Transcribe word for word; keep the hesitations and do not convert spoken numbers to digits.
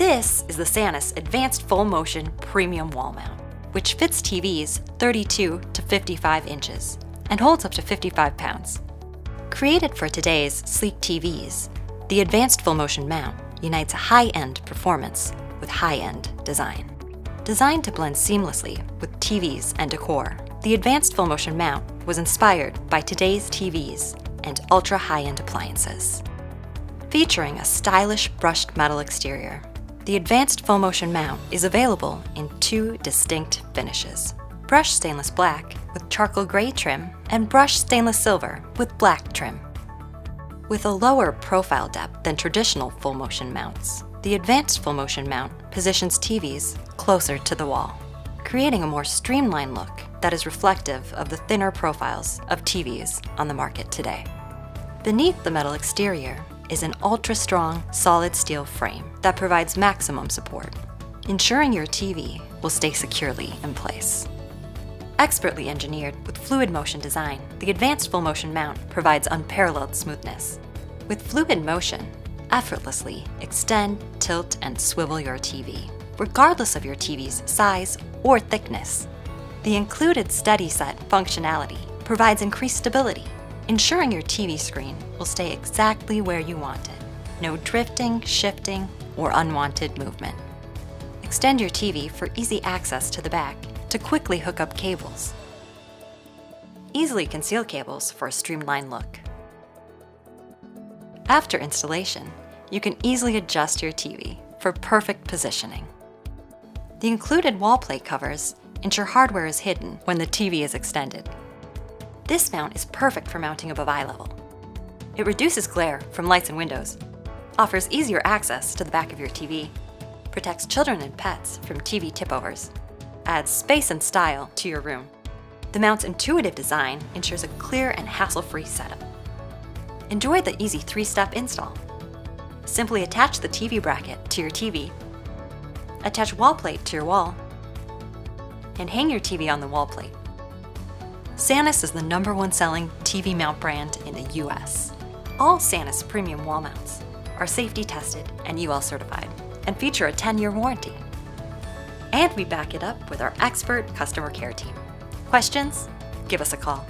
This is the Sanus Advanced Full Motion Premium Wall Mount, which fits T Vs thirty-two to fifty-five inches and holds up to fifty-five pounds. Created for today's sleek T Vs, the Advanced Full Motion Mount unites high-end performance with high-end design. Designed to blend seamlessly with T Vs and decor, the Advanced Full Motion Mount was inspired by today's T Vs and ultra-high-end appliances. Featuring a stylish brushed metal exterior, the Advanced Full Motion Mount is available in two distinct finishes: brushed stainless black with charcoal gray trim and brushed stainless silver with black trim. With a lower profile depth than traditional full motion mounts, the Advanced Full Motion Mount positions T Vs closer to the wall, creating a more streamlined look that is reflective of the thinner profiles of T Vs on the market today. Beneath the metal exterior is an ultra-strong solid steel frame that provides maximum support, ensuring your T V will stay securely in place. Expertly engineered with Fluid Motion Design, the Advanced Full Motion Mount provides unparalleled smoothness. With Fluid Motion, effortlessly extend, tilt, and swivel your T V, regardless of your T V's size or thickness. The included SteadySet functionality provides increased stability, ensuring your T V screen will stay exactly where you want it. No drifting, shifting, or unwanted movement. Extend your T V for easy access to the back to quickly hook up cables. Easily conceal cables for a streamlined look. After installation, you can easily adjust your T V for perfect positioning. The included wall plate covers ensure hardware is hidden when the T V is extended. This mount is perfect for mounting above eye level. It reduces glare from lights and windows, offers easier access to the back of your T V, protects children and pets from T V tipovers, adds space and style to your room. The mount's intuitive design ensures a clear and hassle-free setup. Enjoy the easy three-step install. Simply attach the T V bracket to your T V, attach wall plate to your wall, and hang your T V on the wall plate. Sanus is the number one selling T V mount brand in the U S All Sanus premium wall mounts are safety tested and U L certified and feature a ten year warranty. And we back it up with our expert customer care team. Questions? Give us a call.